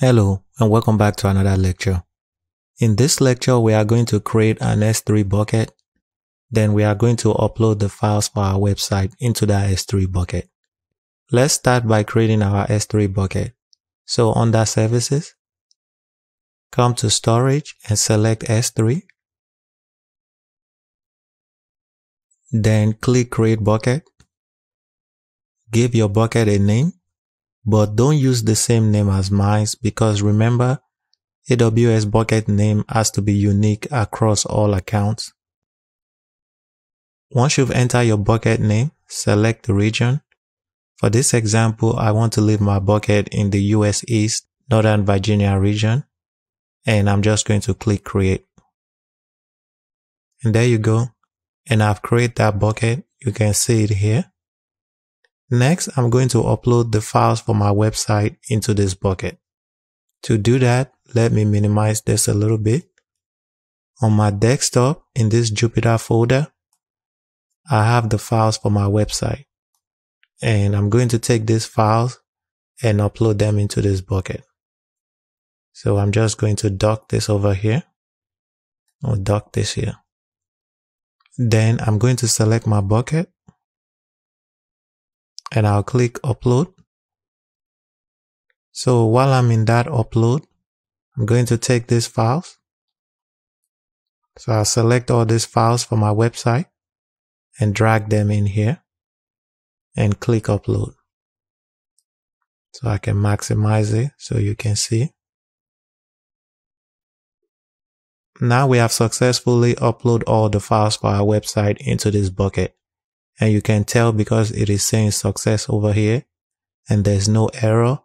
Hello and welcome back to another lecture. In this lecture, we are going to create an S3 bucket. Then we are going to upload the files for our website into that S3 bucket. Let's start by creating our S3 bucket. So under Services, come to Storage and select S3. Then click Create Bucket. Give your bucket a name. But don't use the same name as mine because remember, AWS bucket name has to be unique across all accounts. Once you've entered your bucket name, select the region. For this example, I want to leave my bucket in the US East, Northern Virginia region. And I'm just going to click Create. And there you go. And I've created that bucket. You can see it here. Next, I'm going to upload the files for my website into this bucket. To do that, let me minimize this a little bit. On my desktop, in this Jupyter folder, I have the files for my website. And I'm going to take these files and upload them into this bucket. So I'm just going to dock this over here. I'll dock this here. Then I'm going to select my bucket. And I'll click Upload. So while I'm in that upload, I'm going to take these files. So I'll select all these files from my website and drag them in here and click Upload. So I can maximize it so you can see. Now we have successfully uploaded all the files for our website into this bucket. And you can tell because it is saying success over here and there's no error.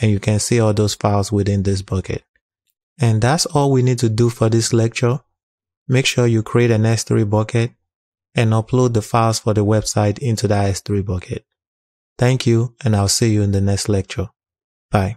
And you can see all those files within this bucket. And that's all we need to do for this lecture. Make sure you create an S3 bucket and upload the files for the website into the S3 bucket. Thank you, and I'll see you in the next lecture. Bye.